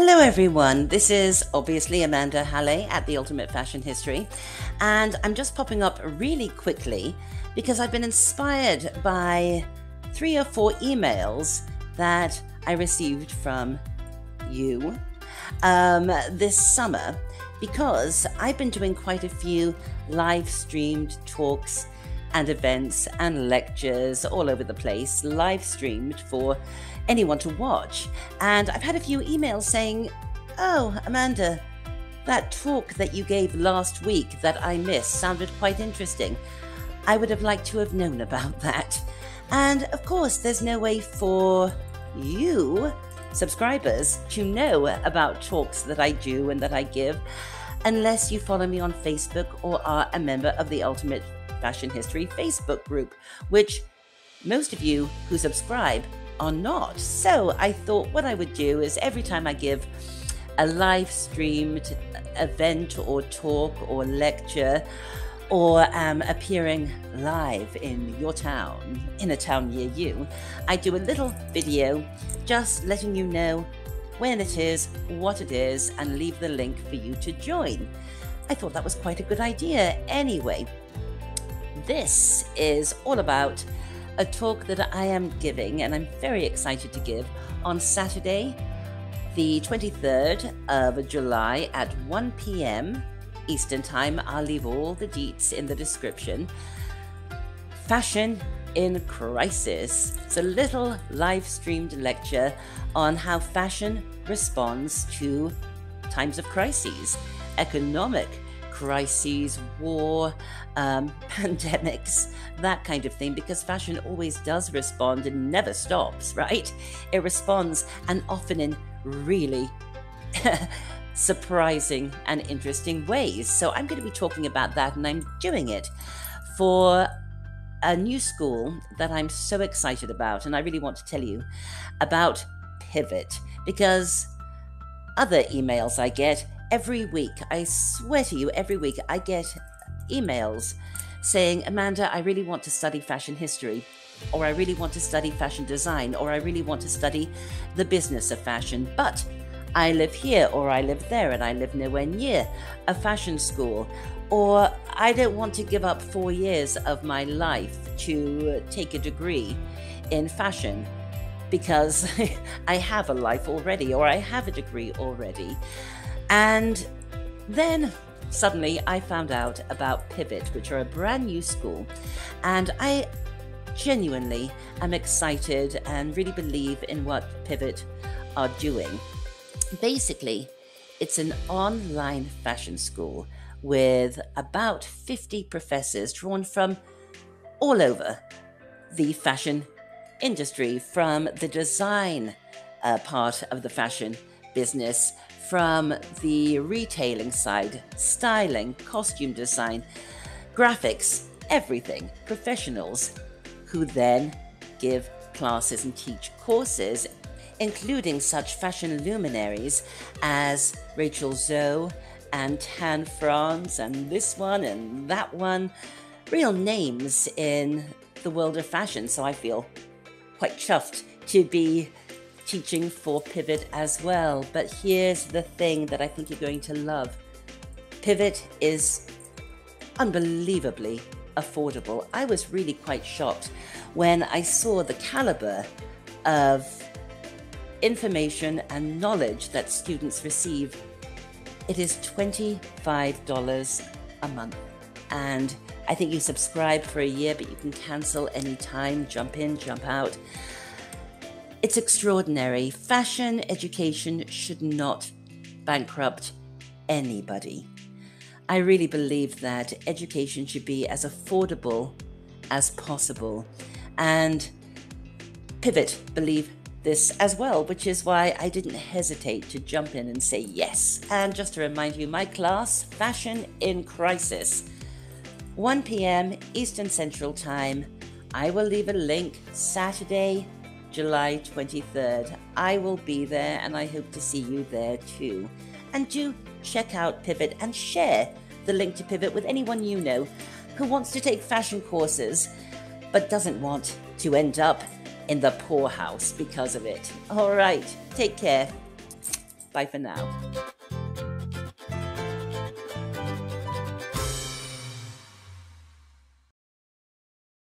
Hello everyone, this is obviously Amanda Hallay at the Ultimate Fashion History, and I'm just popping up really quickly because I've been inspired by 3 or 4 emails that I received from you this summer, because I've been doing quite a few live streamed talks and events and lectures all over the place, live streamed for anyone to watch. And I've had a few emails saying, "Oh, Amanda, that talk that you gave last week that I missed sounded quite interesting. I would have liked to have known about that." And of course, there's no way for you, subscribers, to know about talks that I do and that I give unless you follow me on Facebook or are a member of the Ultimate Fashion History Facebook group, which most of you who subscribe are not. So I thought what I would do is every time I give a live streamed event or talk or lecture, or am appearing live in your town, in a town near you, I do a little video just letting you know when it is, what it is, and leave the link for you to join. I thought that was quite a good idea anyway. This is all about a talk that I am giving, and I'm very excited to give, on Saturday, the 23rd of July at 1 p.m. Eastern Time. I'll leave all the deets in the description. Fashion in Crisis. It's a little live-streamed lecture on how fashion responds to times of crises, economic crises, war, pandemics, that kind of thing, because fashion always does respond and never stops, right? It responds, and often in really surprising and interesting ways. So I'm going to be talking about that, and I'm doing it for a new school that I'm so excited about, and I really want to tell you about Pivot, because other emails I get every week, I swear to you, every week I get emails saying, "Amanda, I really want to study fashion history, or I really want to study fashion design, or I really want to study the business of fashion, but I live here, or I live there, and I live nowhere near a fashion school, or I don't want to give up 4 years of my life to take a degree in fashion, because I have a life already, or I have a degree already." And then suddenly I found out about Pivot, which are a brand new school, and I genuinely am excited and really believe in what Pivot are doing. Basically, it's an online fashion school with about 50 professors drawn from all over the fashion industry, from the design part of the fashion business, from the retailing side, styling, costume design, graphics, everything. Professionals who then give classes and teach courses, including such fashion luminaries as Rachel Zoe and Tan France and this one and that one, real names in the world of fashion. So I feel quite chuffed to be teaching for Pivot as well. But here's the thing that I think you're going to love. Pivot is unbelievably affordable. I was really quite shocked when I saw the caliber of information and knowledge that students receive. It is $25 a month. And I think you subscribe for a year, but you can cancel anytime, jump in, jump out. It's extraordinary. Fashion education should not bankrupt anybody. I really believe that education should be as affordable as possible. And Pivot believe this as well, which is why I didn't hesitate to jump in and say yes. And just to remind you, my class, Fashion in Crisis, 1 p.m. Eastern Central Time. I will leave a link. Saturday, July 23rd. I will be there, and I hope to see you there too. And do check out Pivot, and share the link to Pivot with anyone you know who wants to take fashion courses but doesn't want to end up in the poorhouse because of it. All right, take care. Bye for now.